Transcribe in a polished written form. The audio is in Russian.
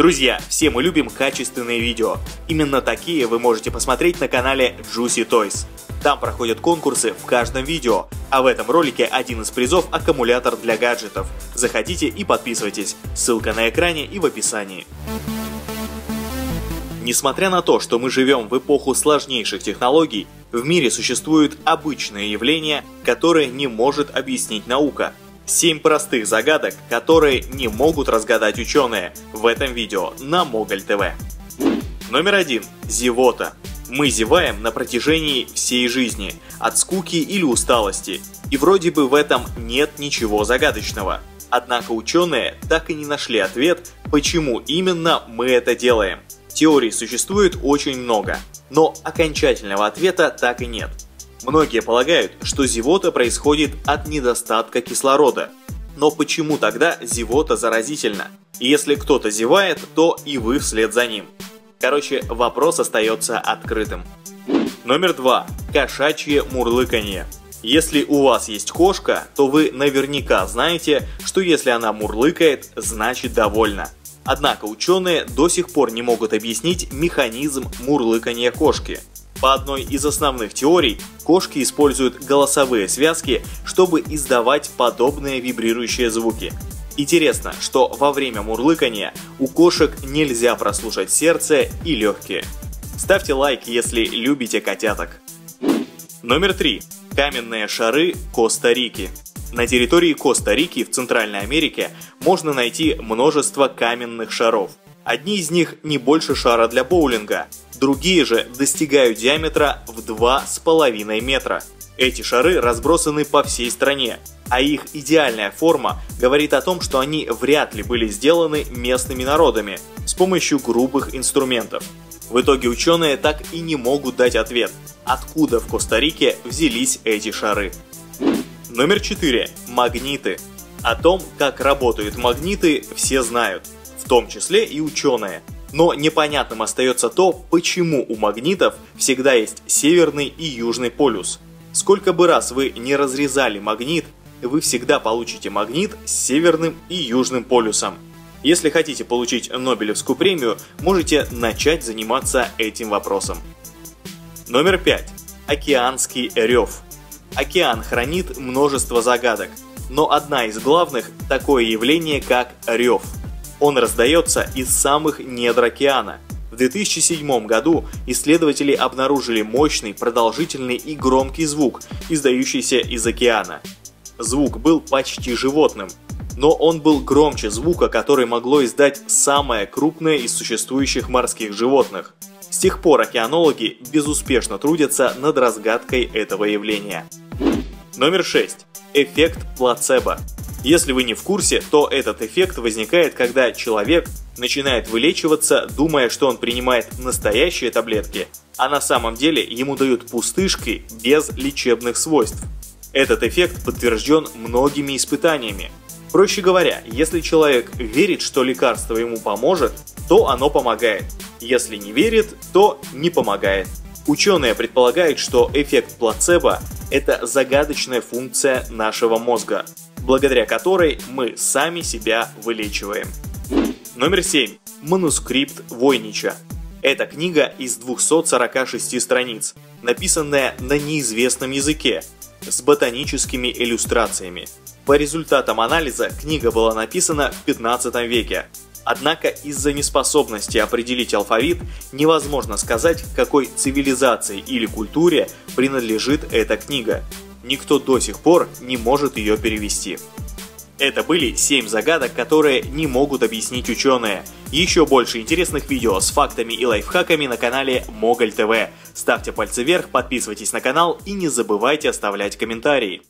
Друзья, все мы любим качественные видео. Именно такие вы можете посмотреть на канале Juicy Toys. Там проходят конкурсы в каждом видео, а в этом ролике один из призов – аккумулятор для гаджетов. Заходите и подписывайтесь, ссылка на экране и в описании. Несмотря на то, что мы живем в эпоху сложнейших технологий, в мире существуют обычные явления, которые не может объяснить наука. 7 простых загадок, которые не могут разгадать ученые, в этом видео на MOGOL TV. Номер 1. Зевота. Мы зеваем на протяжении всей жизни, от скуки или усталости, и вроде бы в этом нет ничего загадочного. Однако ученые так и не нашли ответ, почему именно мы это делаем. Теорий существует очень много, но окончательного ответа так и нет. Многие полагают, что зевота происходит от недостатка кислорода. Но почему тогда зевота заразительна? И если кто-то зевает, то и вы вслед за ним. Короче, вопрос остается открытым. Номер 2. Кошачье мурлыканье. Если у вас есть кошка, то вы наверняка знаете, что если она мурлыкает, значит довольна. Однако ученые до сих пор не могут объяснить механизм мурлыкания кошки. По одной из основных теорий, кошки используют голосовые связки, чтобы издавать подобные вибрирующие звуки. Интересно, что во время мурлыкания у кошек нельзя прослушать сердце и легкие. Ставьте лайк, если любите котяток. Номер 3. Каменные шары Коста-Рики. На территории Коста-Рики в Центральной Америке можно найти множество каменных шаров. Одни из них не больше шара для боулинга, другие же достигают диаметра в 2,5 метра. Эти шары разбросаны по всей стране, а их идеальная форма говорит о том, что они вряд ли были сделаны местными народами с помощью грубых инструментов. В итоге ученые так и не могут дать ответ, откуда в Коста-Рике взялись эти шары. Номер 4. Магниты. О том, как работают магниты, все знают, в том числе и ученые. Но непонятным остается то, почему у магнитов всегда есть северный и южный полюс. Сколько бы раз вы не разрезали магнит, вы всегда получите магнит с северным и южным полюсом. Если хотите получить Нобелевскую премию, можете начать заниматься этим вопросом. Номер 5. Океанский рев. Океан хранит множество загадок, но одна из главных – такое явление, как рев. Он раздается из самых недр океана. В 2007 году исследователи обнаружили мощный, продолжительный и громкий звук, издающийся из океана. Звук был почти животным, но он был громче звука, который могло издать самое крупное из существующих морских животных. С тех пор океанологи безуспешно трудятся над разгадкой этого явления. Номер 6. Эффект плацебо. Если вы не в курсе, то этот эффект возникает, когда человек начинает вылечиваться, думая, что он принимает настоящие таблетки, а на самом деле ему дают пустышки без лечебных свойств. Этот эффект подтвержден многими испытаниями. Проще говоря, если человек верит, что лекарство ему поможет, то оно помогает. Если не верит, то не помогает. Ученые предполагают, что эффект плацебо – это загадочная функция нашего мозга, благодаря которой мы сами себя вылечиваем. Номер 7. Манускрипт Войнича. Это книга из 246 страниц, написанная на неизвестном языке, с ботаническими иллюстрациями. По результатам анализа книга была написана в 15 веке. Однако из-за неспособности определить алфавит невозможно сказать, к какой цивилизации или культуре принадлежит эта книга. Никто до сих пор не может ее перевести. Это были 7 загадок, которые не могут объяснить ученые. Еще больше интересных видео с фактами и лайфхаками на канале MOGOL TV. Ставьте пальцы вверх, подписывайтесь на канал и не забывайте оставлять комментарии.